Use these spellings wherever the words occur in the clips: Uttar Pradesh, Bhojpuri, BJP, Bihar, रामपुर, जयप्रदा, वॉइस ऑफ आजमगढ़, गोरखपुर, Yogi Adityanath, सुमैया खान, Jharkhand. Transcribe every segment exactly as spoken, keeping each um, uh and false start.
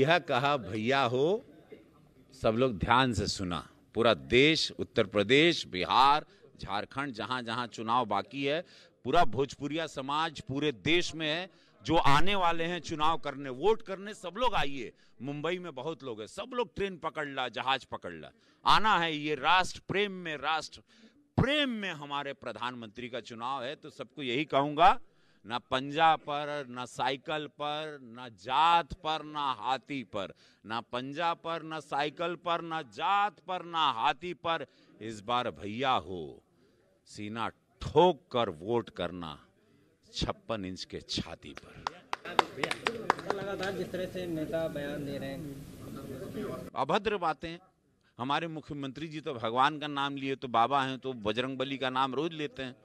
यह कहा भैया हो, सब लोग ध्यान से सुना। पूरा देश, उत्तर प्रदेश, बिहार, झारखंड, जहां जहां चुनाव बाकी है, पूरा भोजपुरिया समाज पूरे देश में है जो आने वाले हैं चुनाव करने, वोट करने। सब लोग आइए, मुंबई में बहुत लोग हैं, सब लोग ट्रेन पकड़ ला, जहाज पकड़ ला, आना है। ये राष्ट्र प्रेम में, राष्ट्र प्रेम में हमारे प्रधानमंत्री का चुनाव है। तो सबको यही कहूँगा, ना पंजा पर, ना साइकिल पर, ना जात पर, ना हाथी पर, ना पंजा पर, ना साइकिल पर, ना जात पर, ना हाथी पर। इस बार भैया हो, सीना ठोक कर वोट करना छप्पन इंच के छाती पर। लगातार जिस तरह से नेता बयान दे रहे हैं, अभद्र बातें। हमारे मुख्यमंत्री जी तो भगवान का नाम लिए तो बाबा हैं, तो बजरंग बली का नाम रोज लेते हैं।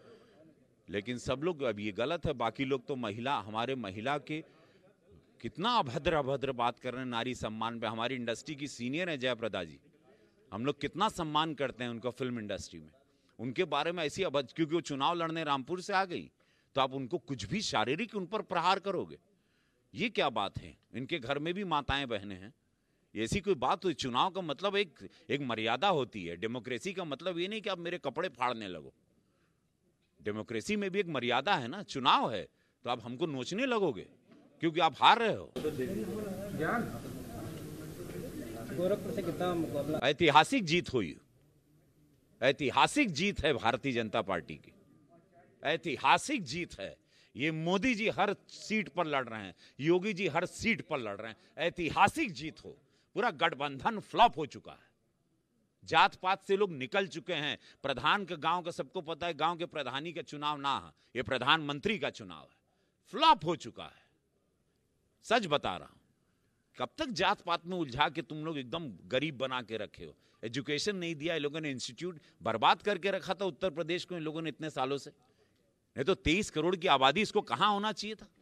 लेकिन सब लोग, अब ये गलत है। बाकी लोग तो महिला, हमारे महिला के कितना अभद्र अभद्र बात कर रहे हैं नारी सम्मान पे। हमारी इंडस्ट्री की सीनियर है जयप्रदा जी, हम लोग कितना सम्मान करते हैं उनका फिल्म इंडस्ट्री में। उनके बारे में ऐसी अभद्र, क्योंकि वो चुनाव लड़ने रामपुर से आ गई तो आप उनको कुछ भी शारीरिक उन पर प्रहार करोगे, ये क्या बात है। इनके घर में भी माताएं बहनें हैं, ऐसी कोई बात हुई। चुनाव का मतलब एक एक मर्यादा होती है। डेमोक्रेसी का मतलब ये नहीं कि आप मेरे कपड़े फाड़ने लगो। डेमोक्रेसी में भी एक मर्यादा है ना, चुनाव है तो आप हमको नोचने लगोगे क्योंकि आप हार रहे हो। गोरखपुर से कितना मुकाबला, ऐतिहासिक जीत हुई, ऐतिहासिक जीत है भारतीय जनता पार्टी की, ऐतिहासिक जीत है। ये मोदी जी हर सीट पर लड़ रहे हैं, योगी जी हर सीट पर लड़ रहे हैं, ऐतिहासिक जीत हो। पूरा गठबंधन फ्लॉप हो चुका है, जात पात से लोग निकल चुके हैं। प्रधान का, गांव का सबको पता है, गांव के प्रधानी का चुनाव ना है, ये प्रधानमंत्री का चुनाव है। फ्लॉप हो चुका है, सच बता रहा हूं। कब तक जात पात में उलझा के तुम लोग एकदम गरीब बना के रखे हो। एजुकेशन नहीं दिया, ये लोगों ने इंस्टीट्यूट बर्बाद करके रखा था उत्तर प्रदेश को इन लोगों ने इतने सालों से। नहीं तो तेईस करोड़ की आबादी, इसको कहाँ होना चाहिए था।